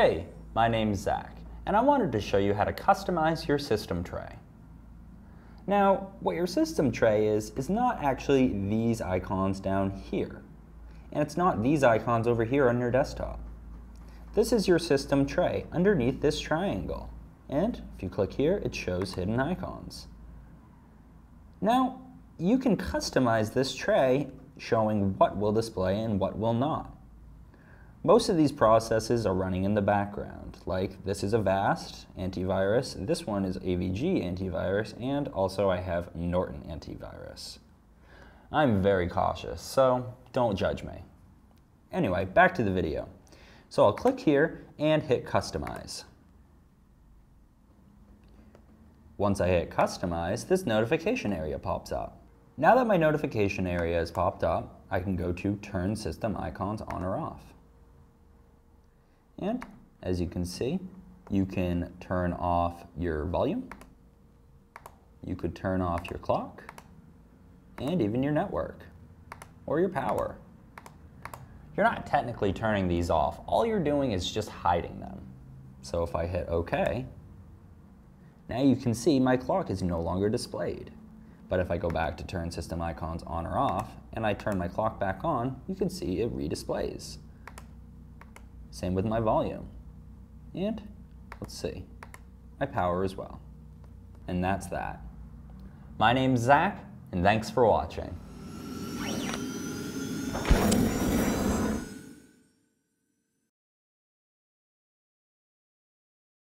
Hey, my name's Zach, and I wanted to show you how to customize your system tray. Now, what your system tray is not actually these icons down here, and it's not these icons over here on your desktop. This is your system tray underneath this triangle, and if you click here, it shows hidden icons. Now, you can customize this tray showing what will display and what will not. Most of these processes are running in the background, like this is Avast antivirus, this one is AVG antivirus, and also I have Norton antivirus. I'm very cautious, so don't judge me. Anyway, back to the video. So I'll click here and hit Customize. Once I hit Customize, this notification area pops up. Now that my notification area has popped up, I can go to Turn System Icons On or Off. And as you can see, you can turn off your volume, you could turn off your clock, and even your network, or your power. You're not technically turning these off. All you're doing is just hiding them. So if I hit OK, now you can see my clock is no longer displayed. But if I go back to turn system icons on or off, and I turn my clock back on, you can see it redisplays. Same with my volume. And let's see, my power as well. And that's that. My name's Zach, and thanks for watching.